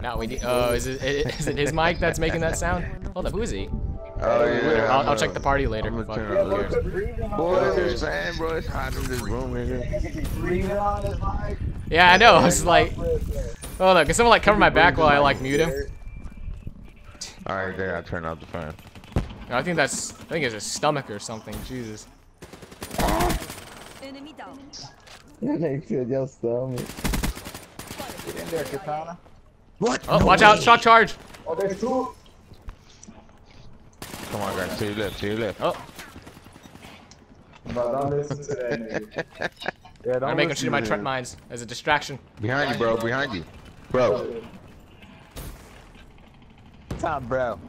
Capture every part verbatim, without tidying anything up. No, we need. Oh, is it, is it his mic that's making that sound? Hold up, who is he? Oh yeah. I'll, I'll check the party later. Fuck, boys, you're saying, bro, it's hot in this room, nigga. Yeah, I know. I was like, oh look, can someone like cover my back while I like mute him? All right, there. I turn off the fan. No, I think that's. I think it's his stomach or something. Jesus. Enemy down. That makes it your stomach. Get in there, Katana. What? Oh, no watch way. out! Shock charge! Oh, there's two. Come on, guys. To your left. To your left. Oh. No, don't listen to that, nigga. Yeah, I make him shoot my Trent mines as a distraction. Behind you, bro. Behind you, bro. Top, bro.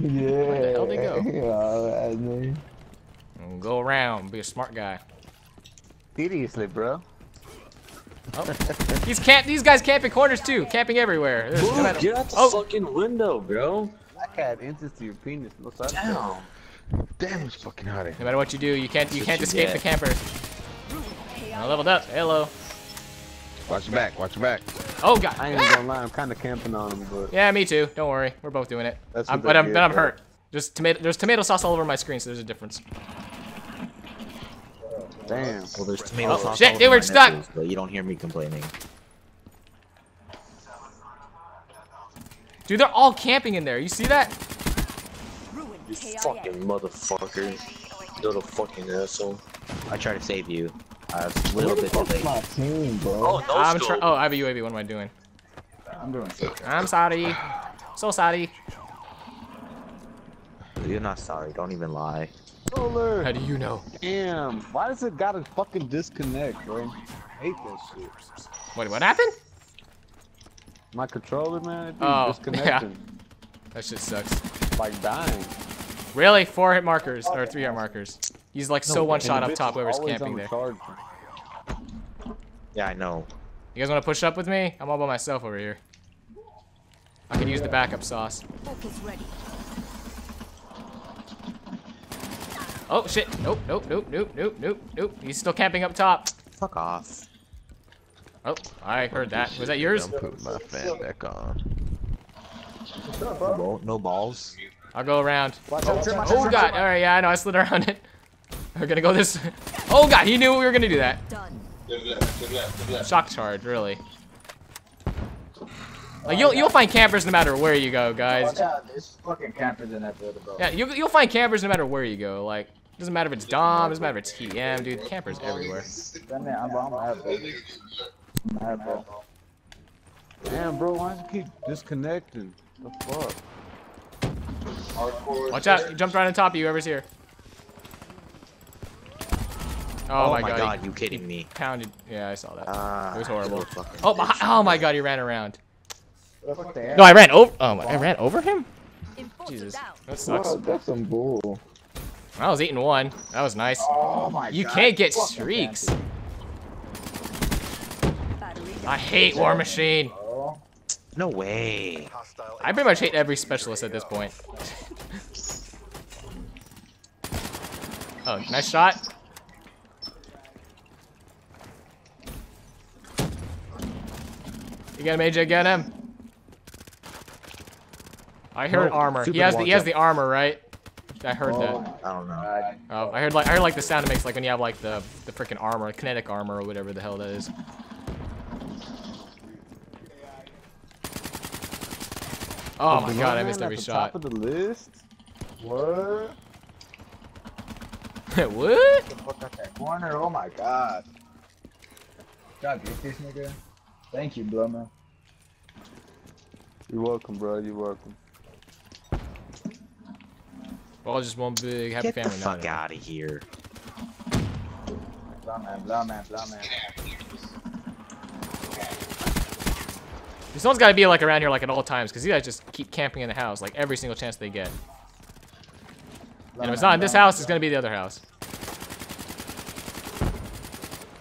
Yeah. Where the hell they go? All right, I'm go around. Be a smart guy. Seriously, bro. Oh. These can't. These guys camping corners too. Camping everywhere. Ooh, no get out the oh. fucking window, bro. That cat inches to your penis. What's up? Damn. Damn, it's fucking hot. No matter what you do, you can't. You That's can't escape you the campers. I leveled up. Hello. Watch your back. Watch your back. Oh god. I ain't ah. gonna lie. I'm kind of camping on him, but. Yeah, me too. Don't worry. We're both doing it. That's I'm, but I'm. But I'm hurt. Just tomato. There's tomato sauce all over my screen, so there's a difference. Damn. Well, there's tomato sauce. Shit, dude, we're stuck. But you don't hear me complaining. Dude, they're all camping in there. You see that? You fucking motherfucker. Little fucking asshole. I try to save you. I was a little bit too late. Oh, no I'm trying. Oh, I have a U A V. What am I doing? I'm doing something. I'm sorry. So sorry. You're not sorry. Don't even lie. How do you know? Damn, why does it gotta fucking disconnect, bro? I hate this shit. Wait, what happened? My controller, man, it oh, disconnected. Yeah. That shit sucks. Like dying. Really? Four hit markers, or three hit markers. He's like no, so one shot up top, whoever's camping there. Charge. Yeah, I know. You guys wanna push up with me? I'm all by myself over here. I can use the backup sauce. Focus ready. Oh shit! Nope, nope, nope, nope, nope, nope, nope. He's still camping up top. Fuck off. Oh, I heard that. Was that yours? I'm putting my fan back on. No, no balls. I'll go around. Oh, oh god! All right, yeah, I know. I slid around it. We're gonna go this. Oh god! He knew we were gonna do that. Shock charge, really. Like you'll you'll find campers no matter where you go, guys. There's fucking campers in that building, bro. Yeah, you you'll find campers no matter where you go. Like doesn't matter if it's Dom, doesn't matter if it's T D M, dude. Campers everywhere. Damn, bro, why do you keep disconnecting? What the fuck? Watch out! He jumped right on top of you. Whoever's here. Oh, oh my god! god you kidding me? Pounded. Yeah, I saw that. Uh, it was horrible. Oh my! Oh my god! He ran around. No, I ran over. Oh, I ran over him. Jesus, that sucks. Whoa, that's some bull. I was eating one. That was nice. Oh my you God. can't get Fuck streaks. I hate War Machine. No way. I pretty much hate every specialist at this point. Oh, nice shot. You got him, A J. Get him. I heard no, armor. He has the he has the armor, right? I heard oh, that. I don't know. Oh, I heard like I heard like the sound it makes like when you have like the the freaking armor, kinetic armor, or whatever the hell that is. Oh my god, I missed every shot. Top of the list. What? What? Corner. Oh my god. God, get this nigga. Thank you, Blummer. You're welcome, bro. You're welcome. Well, just one big happy family. Get the fuck out of here. Blah, man, blah, man, blah, man. Someone's gotta be like around here like at all times, because these guys just keep camping in the house like every single chance they get. And if it's not in this house, it's gonna be the other house.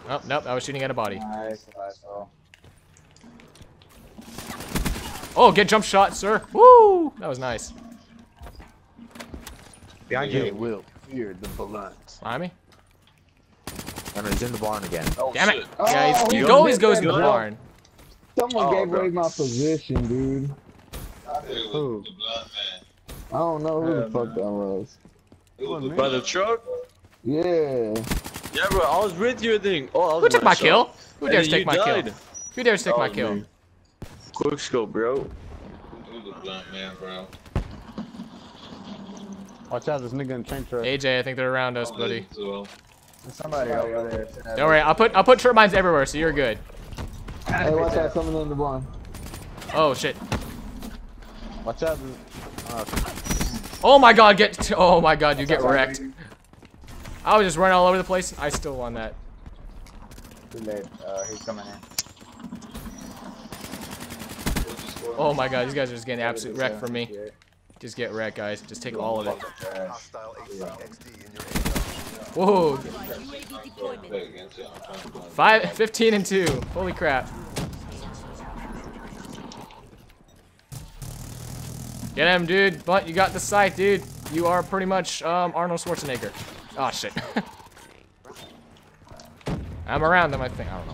Oh, nope, I was shooting at a body. Oh, get jump shot, sir. Woo! That was nice. Behind you. They will fear the blunt. Behind me? And he's in the barn again. Oh, damn it. Shit. Yeah, he's, oh, he, he always goes in the barn. Someone oh, gave bro. away my position, dude. Who? I don't know who yeah, the fuck man. that was. It was by the truck? Yeah. Yeah, bro, I was with you, I think. Oh, I was Who took my shot. kill? Who dares take my died. kill? Who dares take oh, my kill? Man. Quick scope, bro. Who's the blunt man, bro? Watch out, this nigga in train truck. A J, I think they're around us, buddy. Well. There's somebody over there. Don't worry, I'll put I'll put trip mines everywhere, so you're good. Hey, watch out, someone in the blind. Oh shit. Watch out. Uh, oh my god, get t oh my god, you get wrecked. I was just running all over the place. I still won that. Too late. Uh, he's coming in. Oh my god, these guys are just getting absolute wrecked from me. Just get wrecked, guys. Just take all of it. Whoa. Five, fifteen and two. Holy crap. Get him, dude. But you got the scythe, dude. You are pretty much um, Arnold Schwarzenegger. Oh shit. I'm around them, I think. I don't know.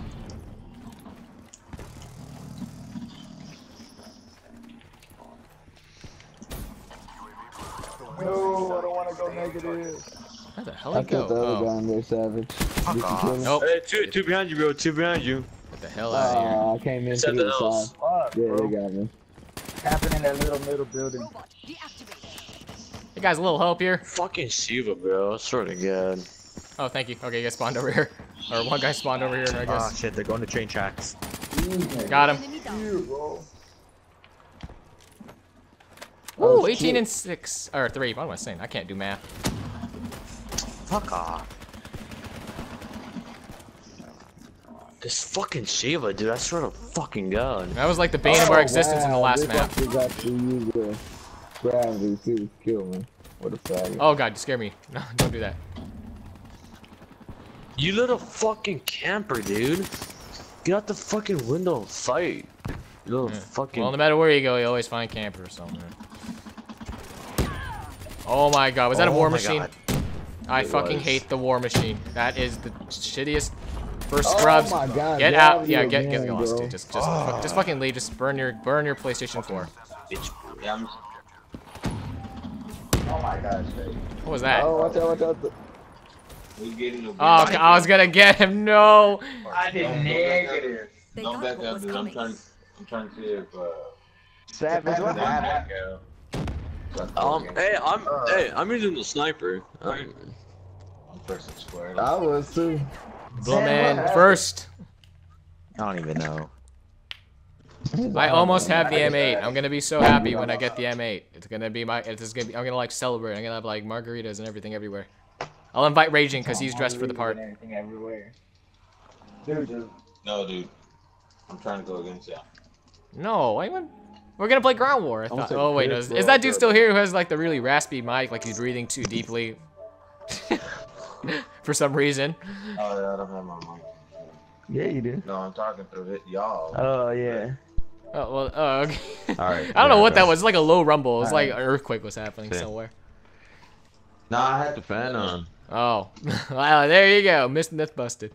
No, I don't want to go negative. Where the hell did I go? I killed the other oh. guy in there, Savage. Fuck off. Nope. Hey, two, two behind you, bro. Two behind you. What the hell out uh, of here? I came in through the side. Fuck, yeah, they got me. Happening in that little middle building. Hey guys, a little help here. Fucking Shiva, bro. I swear to God. Oh, thank you. Okay, you guys spawned over here. Or one guy spawned over here, I guess. Oh shit, they're going to train tracks. Mm-hmm. Got him. Ew, bro. Ooh, eighteen and six or three. What am I saying? I can't do math. Fuck off. This fucking Shiva, dude. I swear to fucking God. That was like the bane oh, of our existence wow. in the last map. Oh God, you scared me. No, don't do that. You little fucking camper, dude. Get out the fucking window and fight. You little yeah. fucking. Well, no matter where you go, you always find camper or something. Oh my god, was that oh a war machine? God. I it fucking was. hate the war machine. That is the shittiest first scrubs. Oh my god, get out. Yeah, get man, get lost, dude. Just just oh. fuck, just fucking leave. Just burn your burn your PlayStation four. Bitch. Oh my gosh. What was that? Oh, watch out, watch out. We getting a oh, I was going to get him. No. I did negative. Don't back up. Dude. I'm trying I'm trying to see if uh Savage what happened? Um, hey, I'm uh, hey, I'm using the sniper. I'm first square. I was too. Blue man first. I don't even know. I almost have the M eight. I'm gonna be so happy when I get the M eight. It's gonna be my. It's gonna be. I'm gonna like celebrate. I'm gonna have like margaritas and everything everywhere. I'll invite Raging because he's dressed for the part. Everything everywhere. Dude, dude. No, dude. I'm trying to go against you. No, I went. We're gonna play Ground War, I thought. Oh wait, no. Is, is that dude still here who has like the really raspy mic, like he's breathing too deeply? For some reason. Oh yeah, I don't have my mic. Yeah, you do. No, I'm talking to it, y'all. Oh yeah. Oh well, oh, okay. All right. I don't know what that was. It's like a low rumble. It was like an earthquake was happening somewhere. Nah, I had the fan on. Oh, well, there you go. Missed myth busted.